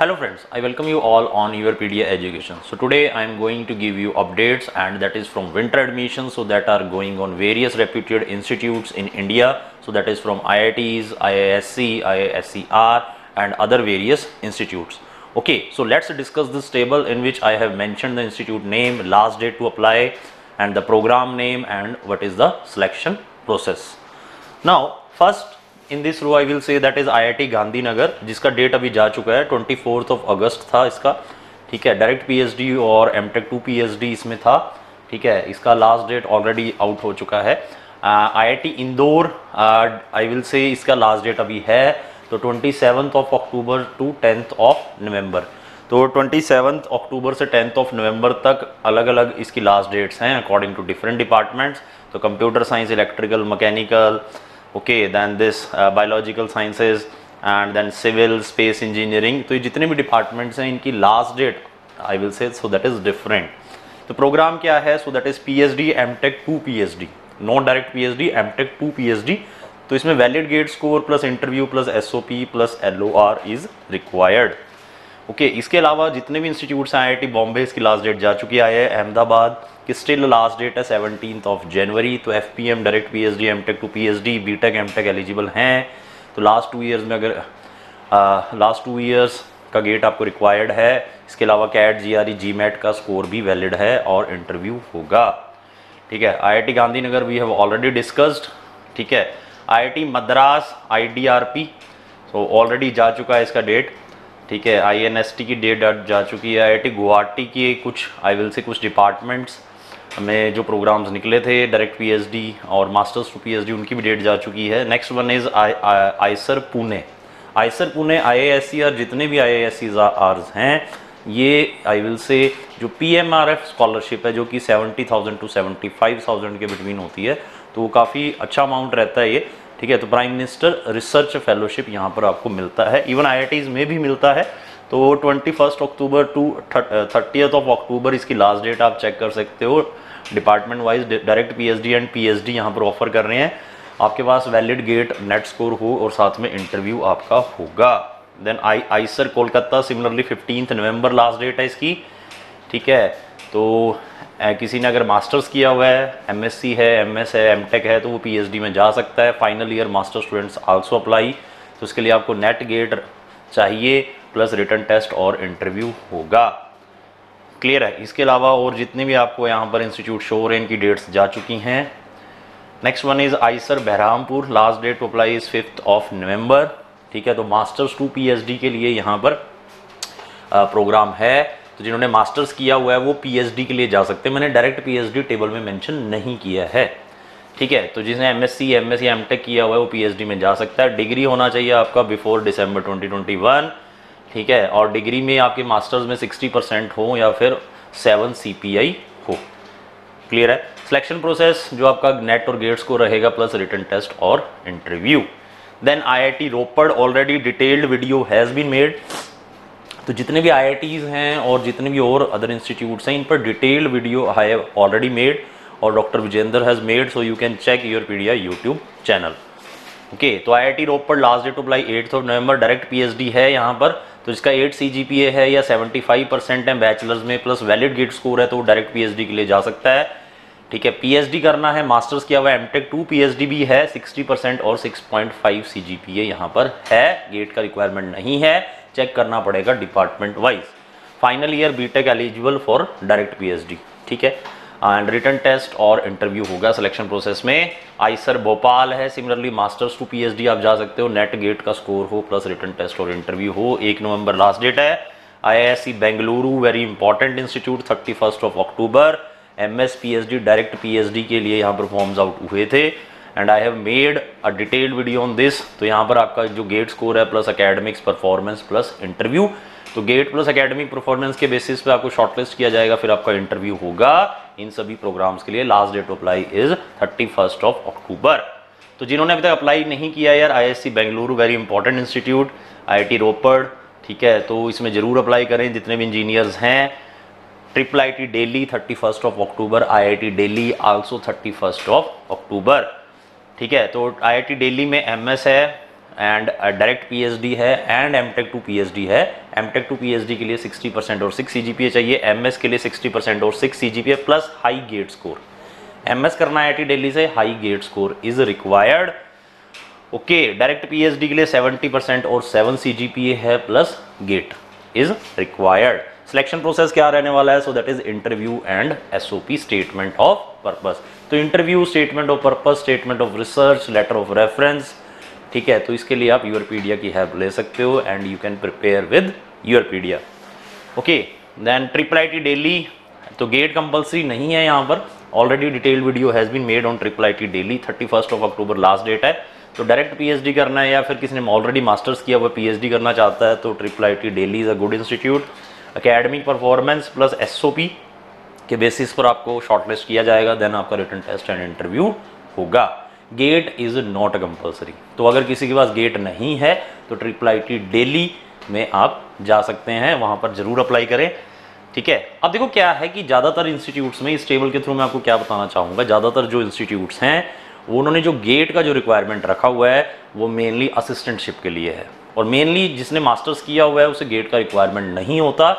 Hello friends, I welcome you all on YourPedia Education. So today I am going to give you updates, and that is from winter admissions, so that are going on various reputed institutes in India. So that is from IITs, IISc, IISER and other various institutes. Okay, so let's discuss this table in which I have mentioned the institute name, last date to apply and the program name and what is the selection process. Now first, in this row I will say that is IIT Gandhi Nagar, जिसका date अभी जा चुका है 24th of August था इसका, ठीक है। Direct PhD और एमटेक 2 पीएचडी इसमें था, ठीक है। इसका लास्ट डेट ऑलरेडी आउट हो चुका है। IIT इंदौर आई विल से इसका लास्ट डेट अभी है तो 27th of October to 10th of November। तो 27th अक्टूबर से 10th ऑफ नवंबर तक अलग अलग इसकी लास्ट डेट्स हैं अकॉर्डिंग टू डिफरेंट डिपार्टमेंट्स। तो computer science, electrical, mechanical, okay, then this biological sciences and then civil, space engineering. तो ये जितने भी डिपार्टमेंट्स हैं इनकी last date I will say, so that is different. तो प्रोग्राम क्या है, so that is PhD, MTech 2 PhD, not direct PhD, MTech 2 PhD. तो इसमें valid GATE score plus interview plus SOP plus LOR is required. Okay, इसके अलावा जितने भी institutes हैं, आईआईटी बॉम्बे इसकी लास्ट डेट जा चुकी है, अहमदाबाद की स्टिल लास्ट डेट है 17th of January। तो FPM, direct PhD, MTech to PhD, BTech, MTech eligible हैं। तो लास्ट 2 ईयर्स में अगर लास्ट 2 ईयर्स का गेट आपको रिक्वायर्ड है। इसके अलावा कैट, जीआरई, जीमेट का स्कोर भी वैलिड है और इंटरव्यू होगा, ठीक है। IIT Gandhinagar we have already discussed, ठीक है। IIT Madras, IDRP, so already जा चुका है इसका डेट, ठीक है। आईएनएसटी की डेट जा चुकी है। आईआईटी गुवाहाटी के कुछ आई विल से कुछ डिपार्टमेंट्स में जो प्रोग्राम्स निकले थे, डायरेक्ट पीएचडी और मास्टर्स टू पीएचडी, उनकी भी डेट जा चुकी है। Next one is IISER Pune. IISER Pune, IISER, जितने भी आईआईएसईआर हैं, ये आई विल से जो पीएमआरएफ स्कॉलरशिप है जो कि 70,000 टू 75,000 के बिटवीन होती है, तो वो काफ़ी अच्छा अमाउंट रहता है ये, ठीक है। तो प्राइम मिनिस्टर रिसर्च फेलोशिप यहाँ पर आपको मिलता है, इवन आईआईटीज़ में भी मिलता है। तो 21st October to 30th of October इसकी लास्ट डेट आप चेक कर सकते हो। Department wise direct PhD and PhD यहाँ पर ऑफर कर रहे हैं। आपके पास वैलिड गेट, नेट स्कोर हो और साथ में इंटरव्यू आपका होगा। Then IISER Kolkata, similarly 15th November last date है इसकी, ठीक है। तो किसी ने अगर मास्टर्स किया हुआ है, एमएससी है, एमएस है, एमटेक है, तो वो पीएचडी में जा सकता है। Final year master students also apply. तो इसके लिए आपको नेट गेट चाहिए प्लस रिटन टेस्ट और इंटरव्यू होगा, क्लियर है। इसके अलावा और जितने भी आपको यहाँ पर इंस्टीट्यूट शो हो रहे हैं, इनकी डेट्स जा चुकी हैं। Next one is IISER Berhampur, last date to apply is 5th of November, ठीक है। तो मास्टर्स टू पीएचडी के लिए यहाँ पर प्रोग्राम है, तो जिन्होंने मास्टर्स किया हुआ है वो पीएचडी के लिए जा सकते हैं। मैंने डायरेक्ट पीएचडी टेबल में मेंशन नहीं किया है, ठीक है। तो जिसने एमएससी, एमएससी एमटेक किया हुआ है वो पीएचडी में जा सकता है। डिग्री होना चाहिए आपका बिफोर दिसंबर 2021, ठीक है। और डिग्री में आपके मास्टर्स में 60% हो या फिर 7 CPI हो, क्लियर है। सिलेक्शन प्रोसेस जो आपका नेट और गेट्स को रहेगा प्लस रिटन टेस्ट और interview. Then IIT Ropar, already detailed video has been made. तो जितने भी आईआईटीज़ हैं और जितने भी और अदर इंस्टीट्यूट्स हैं, इन पर detailed video I have already made और doctor Vijendra has made, so you can check YourPedia YouTube channel. Okay, तो IIT Ropar last date to apply 8th of November, direct PhD है यहाँ पर। तो इसका 8 CGPA है या 75% है बैचलर्स में प्लस वैलिड गेट स्कोर है, तो डायरेक्ट पीएचडी के लिए जा सकता है, ठीक है। पीएचडी करना है, मास्टर्स किया हुआ, एमटेक 2 पीएचडी भी है, 60% और 6.5 CGPA यहाँ पर है। गेट का रिक्वायरमेंट नहीं है, चेक करना पड़ेगा department wise. Final year BTech eligible for direct PhD, ठीक है। एंड रिटन टेस्ट और इंटरव्यू होगा सिलेक्शन प्रोसेस में। आईआईएसईआर भोपाल है, सिमिलरली मास्टर्स टू पीएचडी आप जा सकते हो, नेट गेट का स्कोर हो प्लस रिटन टेस्ट और इंटरव्यू हो। 1 नवंबर लास्ट डेट है। IISc Bengaluru, very important institute, 31st of October। MS PhD, direct PhD के लिए यहाँ पर फॉर्म्स आउट हुए थे and I have made a detailed video on this. तो यहाँ पर आपका जो गेट स्कोर है plus academics performance plus interview, तो गेट प्लस एकेडमिक परफॉर्मेंस के बेसिस पे आपको शॉर्टलिस्ट किया जाएगा, फिर आपका इंटरव्यू होगा। इन सभी प्रोग्राम्स के लिए last date to apply is 31st of October। तो जिन्होंने अभी तक अप्लाई नहीं किया यार, IISc Bengaluru very important institute, IIT Ropar, ठीक है। तो इसमें ज़रूर अप्लाई करें जितने भी इंजीनियर्स हैं। Triple IT Delhi 31st of October, IIT Delhi also 31st of October, ठीक है। तो आईआईटी दिल्ली में एमएस है एंड डायरेक्ट पीएचडी है एंड एमटेक टू पीएचडी है, एमटेक टू पीएचडी के लिए 60% और 6 सीजीपीए चाहिए, एमएस के लिए 60% और 6 CGPA plus high GATE score. MS करना है आईआईटी दिल्ली से, high GATE score is required. Okay, direct PhD के लिए 70% और 7 सीजीपीए है plus GATE is required. Selection process क्या रहने वाला है? So that is interview and SOP, statement of purpose. तो interview, statement of purpose, statement of research, letter of reference, ठीक है। तो इसके लिए आप यूरपीडिया की हेल्प ले सकते हो and you can prepare with YourPedia. Okay, then triple I T Delhi, तो गेट कंपल्सरी नहीं है यहाँ पर। Already detailed video has been made on triple I T Delhi, 31 अक्टूबर लास्ट डेट है। तो डायरेक्ट पीएचडी करना है या फिर किसी ने ऑलरेडी मास्टर्स किया हुआ पीएचडी करना चाहता है तो triple I T Delhi is a good institute. Academic performance plus SOP के बेसिस पर आपको शॉर्टलिस्ट किया जाएगा, देन आपका रिटन टेस्ट एंड इंटरव्यू होगा। गेट इज़ नॉट कंपल्सरी, तो अगर किसी के पास गेट नहीं है तो ट्रिपल आई टी डेली में आप जा सकते हैं, वहाँ पर ज़रूर अप्लाई करें, ठीक है। अब देखो क्या है कि ज़्यादातर इंस्टीट्यूट्स में, इस टेबल के थ्रू मैं आपको क्या बताना चाहूँगा, ज़्यादातर जो इंस्टीट्यूट्स हैं उन्होंने जो गेट का जो रिक्वायरमेंट रखा हुआ है वो मेनली असिस्टेंटशिप के लिए है, और मेनली जिसने मास्टर्स किया हुआ है उसे गेट का रिक्वायरमेंट नहीं होता।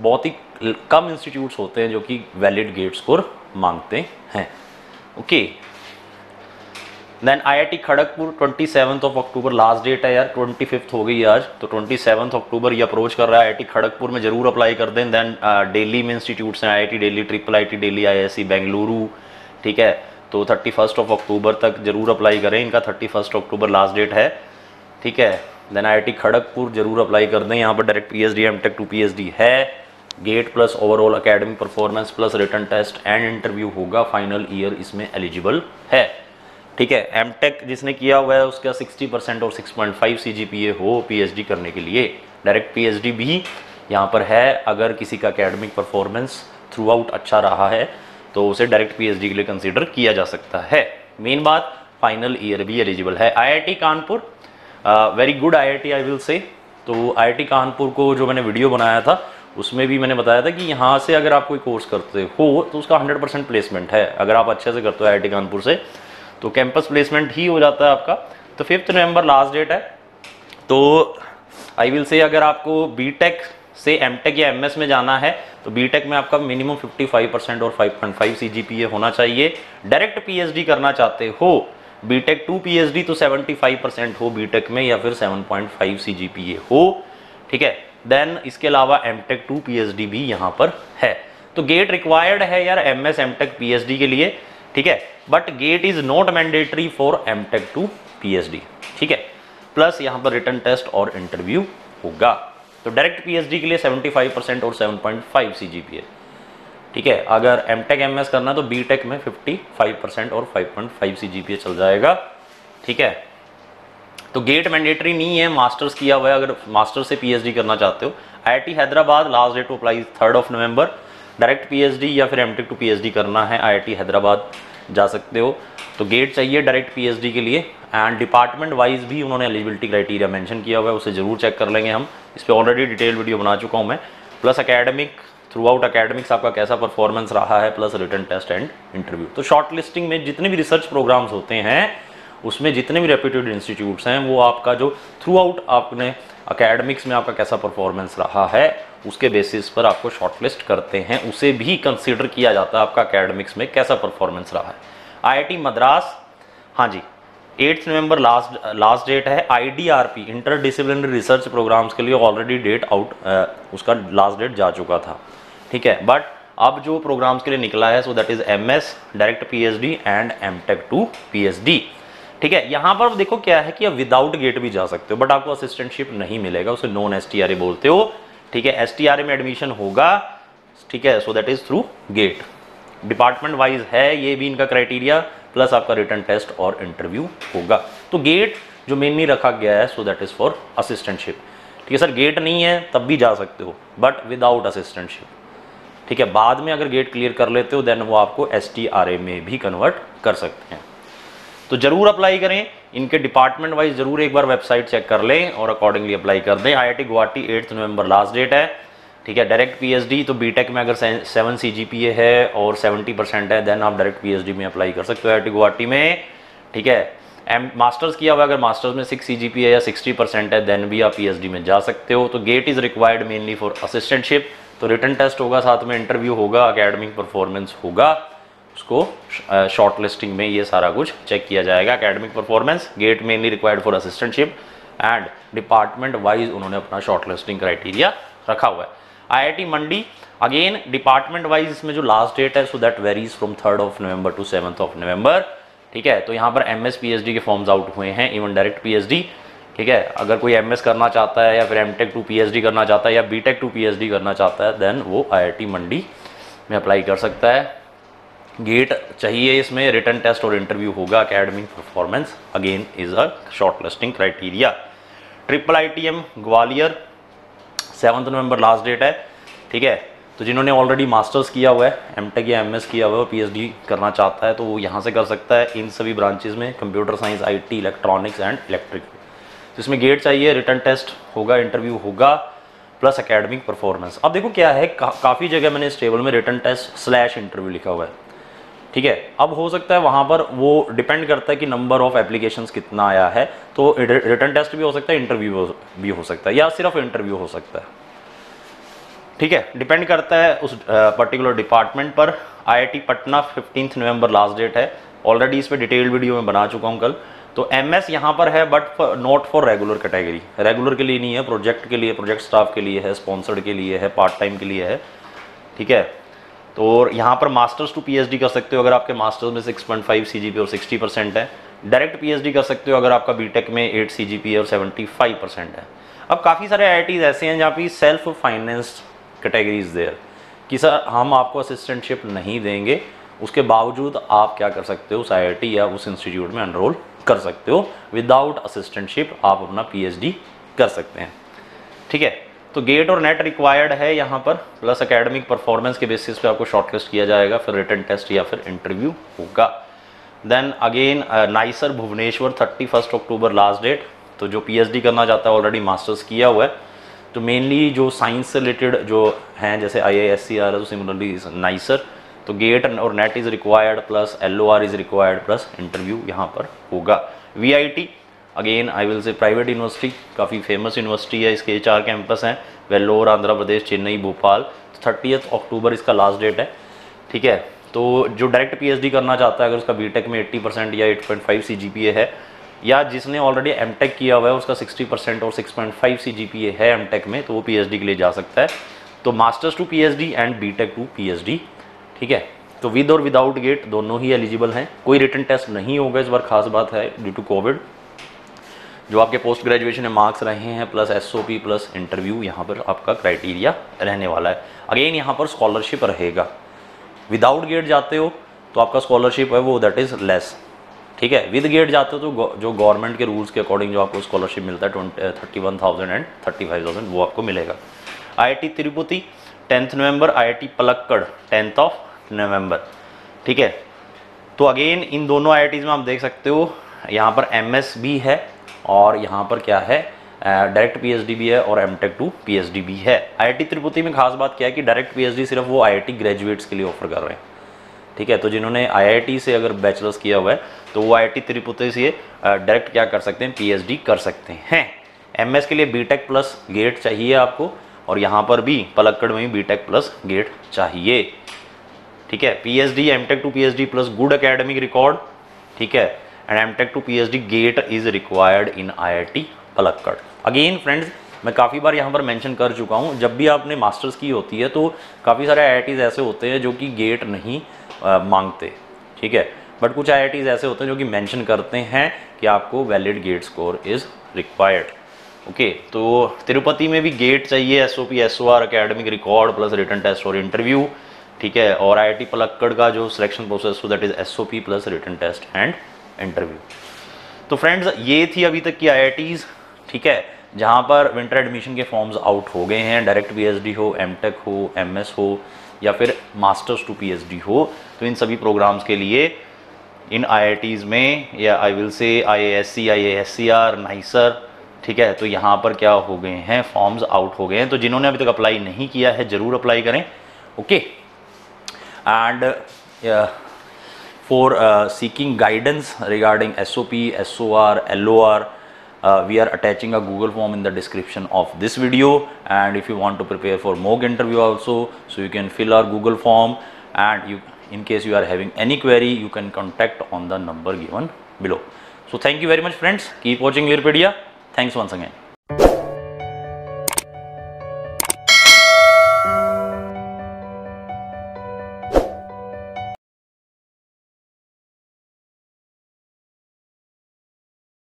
बहुत ही कम इंस्टीट्यूट्स होते हैं जो कि वैलिड गेट स्कोर मांगते हैं। ओके, देन आईआईटी खड़गपुर 27 अक्टूबर लास्ट डेट है यार, 25 हो गई आज, तो 27 अक्टूबर ये अप्रोच कर रहा है। आईआईटी खड़गपुर में ज़रूर अप्लाई कर दें। देन दिल्ली में इंस्टीट्यूट्स हैं, IIT Delhi, triple IT Delhi, IISc Bengaluru, ठीक है। तो 31 अक्टूबर तक ज़रूर अप्लाई करें, इनका 31 अक्टूबर लास्ट डेट है, ठीक है। देन आईआईटी खड़गपुर ज़रूर अप्लाई कर दें, यहाँ पर direct PhD, MTech to PhD है, GATE plus overall academic performance plus written test and interview होगा। फाइनल ईयर इसमें एलिजिबल है, ठीक है। एमटेक जिसने किया हुआ है उसका 60% और 6.5 सीजीपीए हो पीएचडी करने के लिए। डायरेक्ट पीएचडी भी यहाँ पर है, अगर किसी का एकेडमिक परफॉर्मेंस थ्रू आउट अच्छा रहा है तो उसे डायरेक्ट पीएचडी के लिए कंसीडर किया जा सकता है। मेन बात, फाइनल ईयर भी एलिजिबल है। IIT Kanpur very good IIT I will say. तो आईआईटी कानपुर को जो मैंने वीडियो बनाया था उसमें भी मैंने बताया था कि यहाँ से अगर आप कोई कोर्स करते हो तो उसका 100% प्लेसमेंट है, अगर आप अच्छे से करते हो आईआईटी कानपुर से तो कैंपस प्लेसमेंट ही हो जाता है आपका। तो 5 नवंबर लास्ट डेट है। तो आई विल से अगर आपको बी टेक से एम टेक या एम एस में जाना है तो बी टेक में आपका मिनिमम 55% और 5.5 सी जी पी ए होना चाहिए। डायरेक्ट पी एच डी करना चाहते हो, B take to P H D, तो 75% हो बी टेक में या फिर 7.5 सी जी पी ए हो, ठीक है। देन इसके अलावा M take to P H D भी यहाँ पर है। तो गेट रिक्वायर्ड है यार M S MTech P H D के लिए, ठीक है, but GATE is not mandatory for M take to P H D, ठीक है। प्लस यहाँ पर रिटन टेस्ट और इंटरव्यू होगा। तो डायरेक्ट पी एच डी के लिए 75% और 7.5 सी जी पी ए, ठीक है। अगर एम टेक एम एस करना है तो बी टेक में 55% और 5.5 सी जी पी ए चल जाएगा, ठीक है। तो गेट मैंडेटरी नहीं है, मास्टर्स किया हुआ है अगर मास्टर्स से पी एच डी करना चाहते हो। I I T Hyderabad last date to apply 3 नवंबर। डायरेक्ट पीएचडी या फिर एमटेक टू पीएचडी करना है आईआईटी हैदराबाद जा सकते हो। तो गेट चाहिए डायरेक्ट पीएचडी के लिए, एंड डिपार्टमेंट वाइज भी उन्होंने एलिजिबिलिटी क्राइटेरिया मेंशन किया हुआ है, उसे ज़रूर चेक कर लेंगे हम। इस पर ऑलरेडी डिटेल वीडियो बना चुका हूं मैं। Plus academic, throughout academics आपका कैसा परफॉर्मेंस रहा है, plus written test and interview. तो शॉर्ट लिस्टिंग में जितने भी रिसर्च प्रोग्राम्स होते हैं उसमें जितने भी रेप्यूटेड इंस्टीट्यूट्स हैं वो आपका जो थ्रू आउट आपने अकेडमिक्स में आपका कैसा परफॉर्मेंस रहा है उसके बेसिस पर आपको शॉर्टलिस्ट करते हैं, उसे भी कंसीडर किया जाता है आपका एकेडमिक्स में कैसा परफॉर्मेंस रहा है। आईआईटी मद्रास, हाँ जी, 8 नवंबर लास्ट डेट है। IDRP interdisciplinary research programmes के लिए ऑलरेडी डेट आउट, उसका लास्ट डेट जा चुका था, ठीक है। बट अब जो प्रोग्राम्स के लिए निकला है so that is MS, direct PhD and MTech to PhD, ठीक है। यहाँ पर देखो क्या है कि आप विदाउट गेट भी जा सकते हो, बट आपको असिस्टेंटशिप नहीं मिलेगा, उसे नॉन एसटीआरए बोलते हो, ठीक है। एसटीआरए में एडमिशन होगा, ठीक है। So that is through GATE. Department wise है ये भी इनका क्राइटेरिया, प्लस आपका रिटन टेस्ट और इंटरव्यू होगा। तो गेट जो मेनली रखा गया है so that is for assistantship, ठीक है। सर गेट नहीं है तब भी जा सकते हो बट विदाउट असिस्टेंटशिप, ठीक है। बाद में अगर गेट क्लियर कर लेते हो देन वो आपको एसटीआरए में भी कन्वर्ट कर सकते हैं। तो जरूर अप्लाई करें, इनके डिपार्टमेंट वाइज जरूर एक बार वेबसाइट चेक कर लें और अकॉर्डिंगली अप्लाई कर दें। आईआईटी गुवाहाटी 8 नवंबर लास्ट डेट है, ठीक है। डायरेक्ट पीएचडी, तो बीटेक में अगर 7 सीजीपीए है और 70% है देन आप डायरेक्ट पीएचडी में अप्लाई कर सकते हो आईआईटी गुवाहाटी में, ठीक है। एम मास्टर्स किया हुआ है, अगर मास्टर्स में 6 CGPA या 60% है, देन भी आप पीएचडी में जा सकते हो। तो GATE is required mainly for assistantship. तो रिटन टेस्ट होगा, साथ में इंटरव्यू होगा, अकेडमिक परफॉर्मेंस होगा, उसको शॉर्ट लिस्टिंग में ये सारा कुछ चेक किया जाएगा। Academic performance, GATE mainly required for assistantship, and department wise उन्होंने अपना शॉर्ट लिस्टिंग क्राइटेरिया रखा हुआ है। IIT Mandi again department wise इसमें जो लास्ट डेट है, so that varies from 3rd of November to 7th of November, ठीक है। तो यहाँ पर MS PhD के फॉर्म्स आउट हुए हैं, इवन डायरेक्ट PhD, ठीक है। अगर कोई MS करना चाहता है या फिर MTech टू PhD करना चाहता है या BTech टू PhD करना चाहता है, देन वो IIT मंडी में अप्लाई कर सकता है। गेट चाहिए इसमें, रिटन टेस्ट और इंटरव्यू होगा, academic performance again is a short listing criteria. IIITM Gwalior 7th November last date है, ठीक है। तो जिन्होंने ऑलरेडी मास्टर्स किया हुआ है, MTech या MS किया हुआ है, PhD करना चाहता है तो वो यहाँ से कर सकता है, इन सभी ब्रांचेज में, computer science, IT, electronics and electric. तो इसमें गेट चाहिए, रिटन टेस्ट होगा, इंटरव्यू होगा, प्लस अकेडमिक परफॉर्मेंस। अब देखो क्या है, काफ़ी जगह मैंने इस टेबल में रिटन टेस्ट / इंटरव्यू लिखा हुआ है, ठीक है। अब हो सकता है वहाँ पर वो डिपेंड करता है कि नंबर ऑफ एप्लीकेशंस कितना आया है, तो रिटन टेस्ट भी हो सकता है, इंटरव्यू भी हो सकता है, या सिर्फ इंटरव्यू हो सकता है, ठीक है। डिपेंड करता है उस पर्टिकुलर डिपार्टमेंट पर। IIT Patna 15th November last date है, ऑलरेडी इस पर डिटेल्ड वीडियो में बना चुका हूँ कल। तो MS यहाँ पर है, but not for regular category, regular के लिए नहीं है, प्रोजेक्ट के लिए, प्रोजेक्ट स्टाफ के लिए है, स्पॉन्सर्ड के लिए है, पार्ट टाइम के लिए है, ठीक है। तो और यहाँ पर मास्टर्स टू PhD कर सकते हो अगर आपके मास्टर्स में 6.5 CGPA और 60% है। डायरेक्ट PhD कर सकते हो अगर आपका BTech में 8 CGPA और 75% है। अब काफ़ी सारे IITs ऐसे हैं जहाँ पे सेल्फ फाइनेंस्ड कैटेगरीज देयर कि सर हम आपको असिस्टेंटशिप नहीं देंगे, उसके बावजूद आप क्या कर सकते हो, उस IIT या उस इंस्टीट्यूट में एनरोल कर सकते हो, विदाउट असिस्टेंटशिप आप अपना PhD कर सकते हैं, ठीक है। तो गेट और नेट रिक्वायर्ड है यहाँ पर, प्लस एकेडमिक परफॉर्मेंस के बेसिस पे आपको शॉर्टलिस्ट किया जाएगा, फिर रिटन टेस्ट या फिर इंटरव्यू होगा। Then again NISER Bhubaneswar 31st October last date. तो जो PhD करना चाहता है, ऑलरेडी मास्टर्स किया हुआ है, तो मेनली जो साइंस से रिलेटेड जो हैं जैसे IISCR, तो सिमिलरली नाइसर। तो गेट और NET is required, plus LOR is required, plus interview यहाँ पर होगा। VIT again I will say private university, काफ़ी फेमस यूनिवर्सिटी है, इसके 4 कैंपस हैं, वेल्लोर, आंध्र प्रदेश, चेन्नई, भोपाल। तो 30th October इसका लास्ट डेट है, ठीक है। तो जो डायरेक्ट PhD करना चाहता है, अगर उसका BTech में 80% या 8.5 CGPA है, या जिसने ऑलरेडी MTech किया हुआ है उसका 60% और 6.5 CGPA है MTech में, तो वो PhD के लिए जा सकता है। तो masters to PhD and BTech to PhD, ठीक है। तो विद और विदाउट गेट दोनों ही एलिजिबल हैं। कोई रिटन टेस्ट नहीं होगा इस बार, खास बात है, ड्यू टू कोविड। जो आपके पोस्ट ग्रेजुएशन में मार्क्स रहे हैं, प्लस SOP, प्लस इंटरव्यू, यहाँ पर आपका क्राइटेरिया रहने वाला है। अगेन यहाँ पर स्कॉलरशिप रहेगा। विदाउट गेट जाते हो तो आपका स्कॉलरशिप है वो दैट इज़ लेस, ठीक है। विद गेट जाते हो तो जो गवर्नमेंट के रूल्स के अकॉर्डिंग जो आपको स्कॉलरशिप मिलता है 31,000 एंड 35,000, वो आपको मिलेगा। IIT Tirupati 10th November, IIT Palakkad 10th of November, ठीक है। तो अगेन इन दोनों IITs में आप देख सकते हो, यहाँ पर MS भी है और यहाँ पर क्या है, डायरेक्ट PhD भी है और MTech टू PhD भी है। IIT तिरुपति में खास बात क्या है कि डायरेक्ट PhD सिर्फ वो IIT ग्रेजुएट्स के लिए ऑफर कर रहे हैं, ठीक है। तो जिन्होंने IIT से अगर बैचलर्स किया हुआ है तो वो IIT तिरुपति से डायरेक्ट क्या कर सकते हैं, PhD कर सकते हैं। MS के लिए BTech प्लस गेट चाहिए आपको, और यहाँ पर भी पलक्कड़ में भी BTech प्लस गेट चाहिए, ठीक है। PhD MTech to PhD plus good academic record, ठीक है, and MTech to PhD GATE is required in IIT Palakkad. Again friends, मैं काफ़ी बार यहाँ पर मेंशन कर चुका हूँ, जब भी आपने मास्टर्स की होती है तो काफ़ी सारे IITs ऐसे होते हैं जो कि गेट नहीं मांगते, ठीक है। बट कुछ IITs ऐसे होते हैं जो कि मेंशन करते हैं कि आपको valid GATE score is required, okay. तो तिरुपति में भी गेट चाहिए, SOP SOR, academic record, plus written test और इंटरव्यू, ठीक है। और IIT पलक्कड़ का जो सिलेक्शन प्रोसेस हो that is SOP plus written test and interview. तो फ्रेंड्स, ये थी अभी तक की IITs, ठीक है, जहाँ पर विंटर एडमिशन के फॉर्म्स आउट हो गए हैं। डायरेक्ट PhD हो, MTech हो, MS हो, या फिर मास्टर्स टू PhD हो, तो इन सभी प्रोग्राम्स के लिए इन IITs में, या I will say IISc, IISCR, NISER, ठीक है, तो यहाँ पर क्या हो गए हैं, फॉर्म्स आउट हो गए हैं। तो जिन्होंने अभी तक अप्लाई नहीं किया है ज़रूर अप्लाई करें, okay. And for seeking guidance regarding SOP, SOR, LOR, we are attaching a Google form in the description of this video. And if you want to prepare for mock interview also, so you can fill our Google form, and you, in case you are having any query, you can contact on the number given below. So thank you very much friends. Keep watching YourPedia. Thanks once again.